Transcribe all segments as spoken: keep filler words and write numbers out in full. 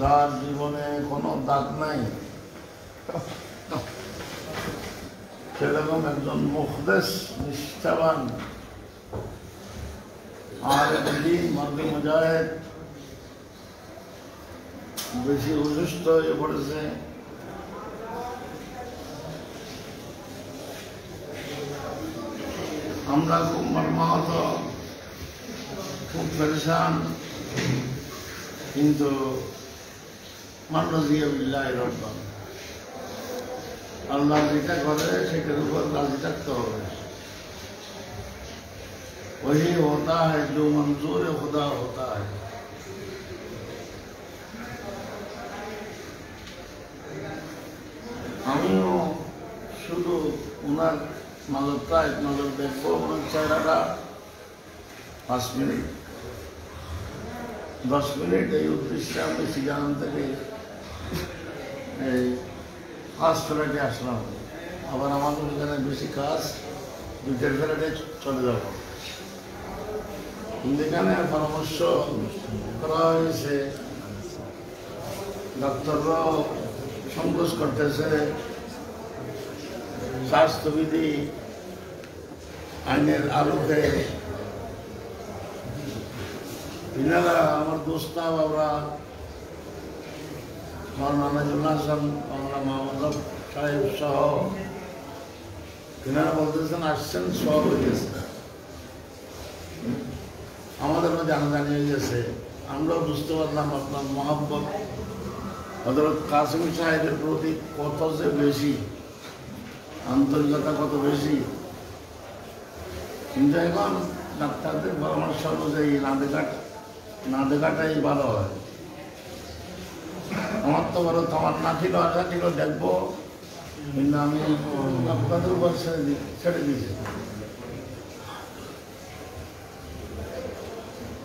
যার জীবনে কোনো দাগ নাই সেরকম একজন মুখদেশ নিষ্ঠাবান আলেম মরদ মুজাহিদ বেশি অসুস্থ হয়ে পড়েছে। আমরা খুব মর্মাহত, খুব পরেশান, কিন্তু মানজিয়াবিল্লাহি রাব্বা আল্লাহ যেটা করে সেটার উপর রাজি থাকতে হবে। वही होता है जो मंजूर खुदा होता है। আমিও শুধু ওনার নজরটা এক নজর দেখবো, ওনার চেহারাটা পাঁচ মিনিট দশ মিনিট এই উদ্দেশ্যে আমি সেখান থেকে এই ফার্স্ট ফ্লাইটে আসলাম। আবার আমাদের এখানে বেশি কাজ, দুইটার ফ্লাইটে চলে যাবো। যেখানে পরামর্শ করা হয়েছে ডাক্তাররাও সংঘর্ষ করতেছে, স্বাস্থ্যবিধি আইনের আলোকে ইনারা আমার দোস্তা বাবরা মৌলানা হাসান মৌলানা মাহমুদ সাহেব সহ ইনারা বলতেছেন আসছেন সহ হয়েছে। আমাদের মধ্যে আনাজানি হয়ে গেছে, আমরাও বুঝতে পারলাম আপনার মহাব্বত হযরত কাসিম সাহেবের প্রতি কত যে বেশি, আন্তরিকতা কত বেশি। কিন্তু এখন ডাক্তারদের পরামর্শ অনুযায়ী না দেখা না দেখাটাই ভালো হয়। আমার তো বড় তোমার না ছিল, আশা ছিল দেখবো, কিন্তু আমি আপনাদের উপর ছেড়ে দিই ছেড়ে দিয়েছি।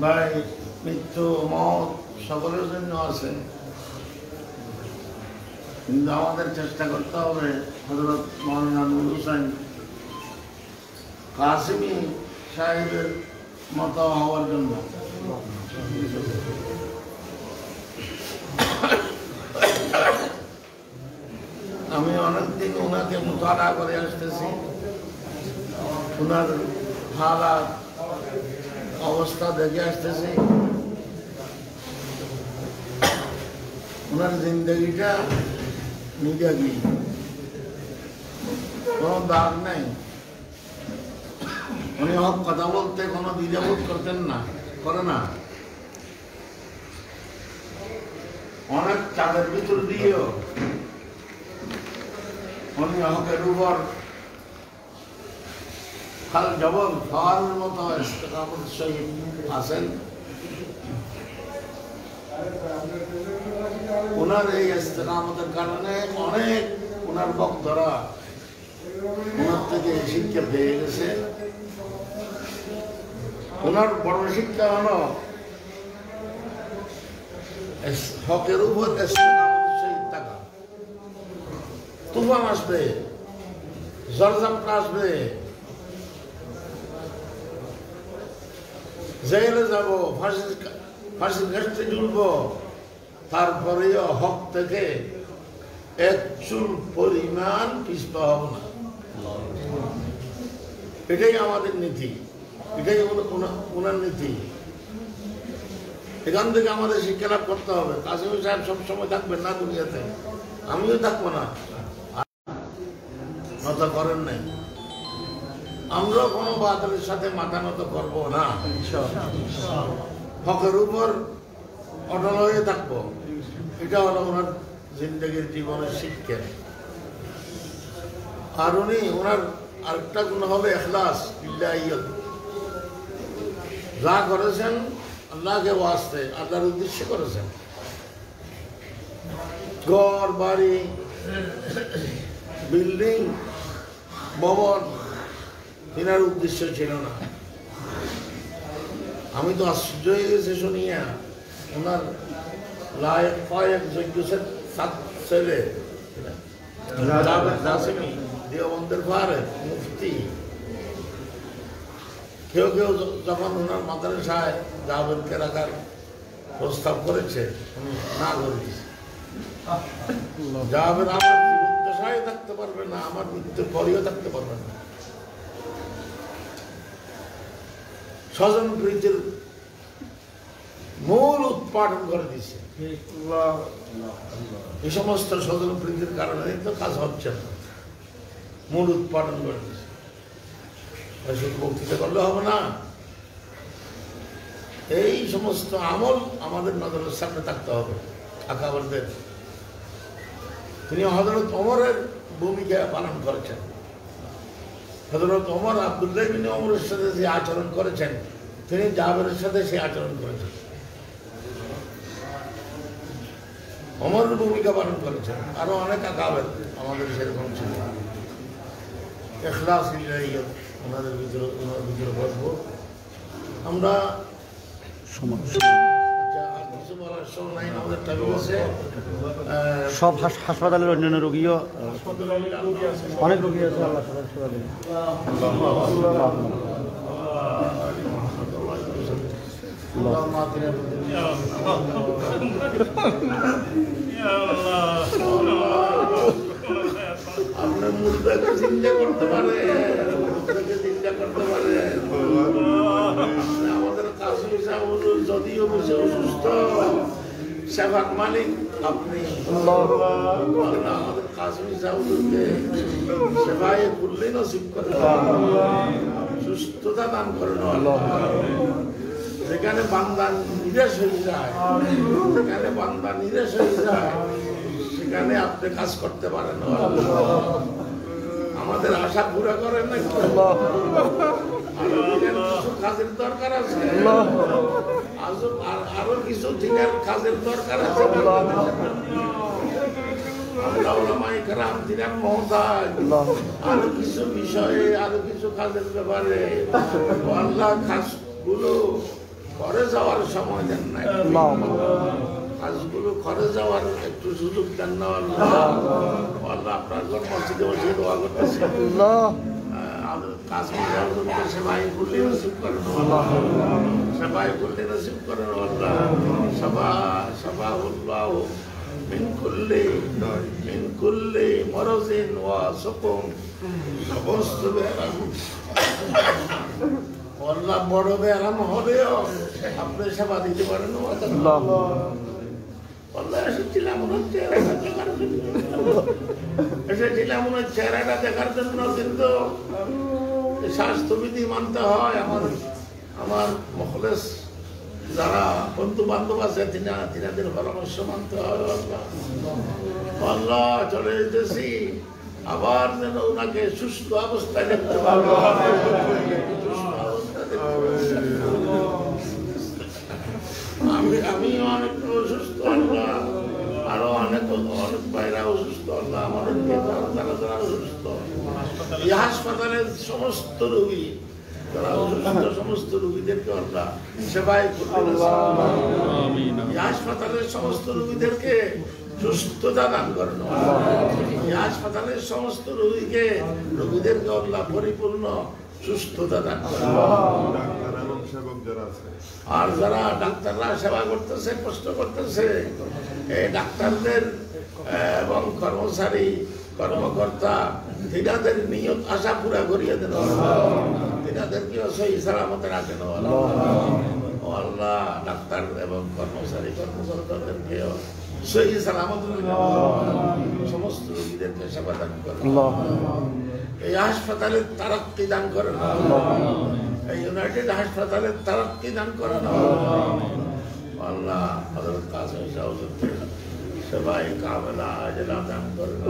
ভাই, মৃত্যু মত সকলের জন্য আছে, কিন্তু আমাদের চেষ্টা করতে হবে হযরত মৌলানা নুরুল হুসাইন কাসেমি সাহেবের মতো হওয়ার জন্য। আমি অনেকদিন ওনাকে মুতালা করে আসতেছি, ওনার হালাত অবস্থা দেখে আসতেছি। ওনার জিন্দগিটা নিজাগি, কোনো দাগ নাই। উনি হক কথা বলতে কোনো দ্বিধাবোধ করতেন না, করে না। অনেক চাঁদের ভিতর দিয়েও উনি হকের উপর খাল জবল খাওয়ার মতো আসেন। ওনার এই ইস্তেকামতের কারণে অনেক ওনার ভক্তরা ওনার থেকে শিক্ষা পেয়ে গেছে। ওনার বড় শিক্ষা হলো হকের উপর থাকা। তুফান আসবে, জলঝাপটা আসবে, জেলে যাবো, ফাঁসি ফাঁসি ঘাটতে ঝুলবো, তারপরেও হক থেকে এক চুল পরিমাণ পিছপা হব না। এটাই আমাদের নীতি, এটাই ওনার নীতি। এখান থেকে আমাদের শিক্ষা লাভ করতে হবে। কাসেমি সাহেব সবসময় থাকবেন না দুনিয়াতে, আমিও থাকবো না, কথা করেন নাই। আমরা কোনো বাদলের সাথে মাথা মতো করবো না, হকের উপর অটল হয়ে থাকবো। এটা হলো ওনার জিন্দগির জীবনের শিক্ষা। আর উনি ওনার আরেকটা গুণ হবে এখলাস, ইল্লাহিয়ত। যা করেছেন আল্লাহকে ওয়াস্তে, আল্লাহর উদ্দেশ্যে করেছেন। ঘর বাড়ি, বিল্ডিং, ভবন এনার উদ্দেশ্য ছিল না। আমি তো আশ্চর্য হয়ে গেছি শুনিয়া, ওনার লায়ক কয়েক যোগ্য ছেলে দেওবন্দের পারে মুফতি, কেউ কেউ যখন ওনার মাদ্রাসায় জাবেদকে রাখার প্রস্তাব করেছে আমি না করে দিয়েছি। যাবেন আমার জীবদ্দশায় থাকতে পারবে না, আমার মৃত্যুর পরেও থাকতে পারবে না। স্বজন প্রীতির মূল উৎপাদন করে দিয়েছে। এই সমস্ত স্বজন প্রীতির কারণে তো কাজ হচ্ছে না, মূল উৎপাদন করে দিয়েছে। শুধু বক্তৃতা করলে হবে না, এই সমস্ত আমল আমাদের নজরের সামনে থাকতে হবে। আকাবরদের তিনি হযরত ওমরের ভূমিকা পালন করেছেন। হযরত ওমর আব্দুল্লাহ বিন ওমরের সাথে যে আচরণ করেছেন তিনি জাবেরের সাথে সে আচরণ করেছেন, ওমরের ভূমিকা পালন করেছেন। আরো অনেক আকাবের আমাদের সেরকম ছিল। ইখলাস ইলাহিয়ত ওনাদের ভিতরে ওনার ভিতরে বসবো আমরা। সব হাসপাতালের অন্যান্য রোগীও অনেক রোগী আছে। আপনার মুর্দাকে চিন্তা করতে পারে, মুর্দাকে চিন্তা করতে পারে। আমাদের কাছে যদিও বসে অসুস্থ সেবাক মালিক আপনি, আমাদের কাশ্মীর সাহুদুরকে সেবায় করলেই নসিব করেন, সুস্থতা দান করেন। যেখানে বান্দা নিরাশ হয়ে যায়, যেখানে বান্দা নিরাশ হয়ে যায় সেখানে আপনি কাজ করতে পারেন। আমাদের আশা পুরা করেন না, কাজের দরকার আছে, আরো কিছু ঠিকার কাজের দরকার আছে। আরো কিছু বিষয়ে আরো কিছু কাজের ব্যাপারে আল্লাহ কাজগুলো করে যাওয়ার সময় দেন না, কাজগুলো করে যাওয়ার একটু সুযোগ দেন না। আল্লাহ আপনার ঘর মসজিদে বসে দোয়া করতেছে, সেবাই করলে নসিব করেন, সেবাই করলে নসিব করেন। বড় ব্যারাম হলেও আপনি সেবা দিতে পারেন। চেহারাটা দেখার জন্য কিন্তু স্বাস্থ্যবিধি মানতে হয়। আমার আমার মুখলেস যারা বন্ধু বান্ধব আছে তিনাদের পরামর্শ মানতে হয়। আল্লাহ চলে যেতেছি, আবার যেন ওনাকে সুস্থ অবস্থায় দেখতে পারল, সুস্থ অবস্থায় দেখতে পারল। আমি আমি অনেক অসুস্থ, আরো অনেক অনেক বাইরে অসুস্থ। এই হাসপাতালের সমস্ত রোগী যারা অসুস্থ সমস্ত রোগীদেরকে আমরা সেবাই করতে, এই হাসপাতালের সমস্ত রোগীদেরকে সুস্থতা দান করেন। এই হাসপাতালের সমস্ত রোগীকে রোগীদেরকে আমরা পরিপূর্ণ সুস্থতা দান করেন। আর যারা ডাক্তাররা সেবা করতেছে, কষ্ট করতেছে, এই ডাক্তারদের এবং কর্মচারী কর্মকর্তা তিনাদের নিয়ত আশা পুরা করিয়ে দেন, তিনাদেরকেও সেই সালামতে রাখেন। আল্লাহ ডাক্তার এবং কর্মচারী কর্মকর্তাদেরকেও সেই সালামত সমস্ত রোগীদেরকে সেবা দান করেন। এই হাসপাতালে তারাক্তি দান করেন, ইউনাইটেড হাসপাতালে তারাক্তি দান করেন। আল্লাহ হযরত কাসেম সাহেবকে সেবায়ে কামেলা আজলা দান করেন।